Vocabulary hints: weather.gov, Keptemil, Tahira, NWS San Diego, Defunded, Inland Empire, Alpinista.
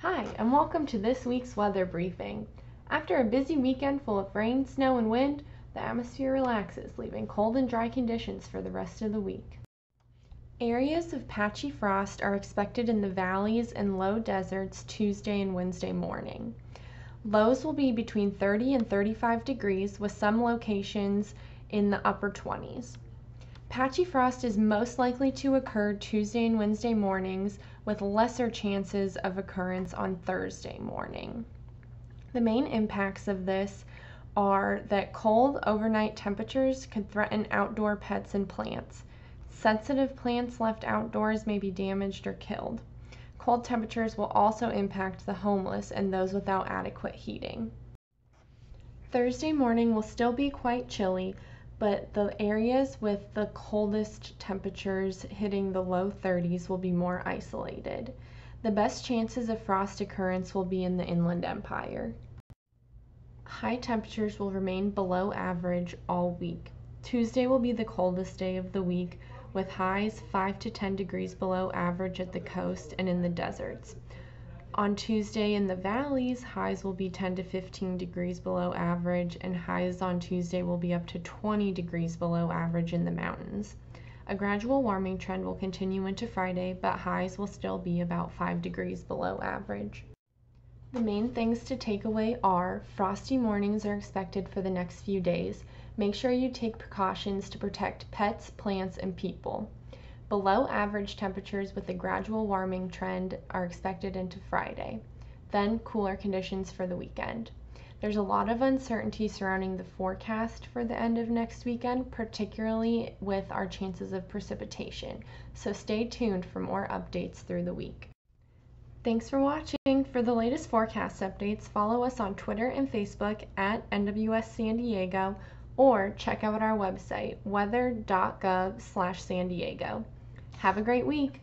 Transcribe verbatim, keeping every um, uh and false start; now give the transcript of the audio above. Hi, and welcome to this week's weather briefing. After a busy weekend full of rain, snow, and wind, the atmosphere relaxes, leaving cold and dry conditions for the rest of the week. Areas of patchy frost are expected in the valleys and low deserts Tuesday and Wednesday morning. Lows will be between thirty and thirty-five degrees, with some locations in the upper twenties. Patchy frost is most likely to occur Tuesday and Wednesday mornings, with lesser chances of occurrence on Thursday morning. The main impacts of this are that cold overnight temperatures could threaten outdoor pets and plants. Sensitive plants left outdoors may be damaged or killed. Cold temperatures will also impact the homeless and those without adequate heating. Thursday morning will still be quite chilly, but the areas with the coldest temperatures, hitting the low thirties, will be more isolated. The best chances of frost occurrence will be in the Inland Empire. High temperatures will remain below average all week. Tuesday will be the coldest day of the week, with highs five to ten degrees below average at the coast and in the deserts. On Tuesday in the valleys, highs will be ten to fifteen degrees below average, and highs on Tuesday will be up to twenty degrees below average in the mountains. A gradual warming trend will continue into Friday, but highs will still be about five degrees below average. The main things to take away are: frosty mornings are expected for the next few days. Make sure you take precautions to protect pets, plants, and people. Below average temperatures with a gradual warming trend are expected into Friday, then cooler conditions for the weekend. There's a lot of uncertainty surrounding the forecast for the end of next weekend, particularly with our chances of precipitation, so stay tuned for more updates through the week. Thanks for watching. For the latest forecast updates, follow us on Twitter and Facebook at N W S San Diego, or check out our website, weather dot gov slash San Diego. Have a great week!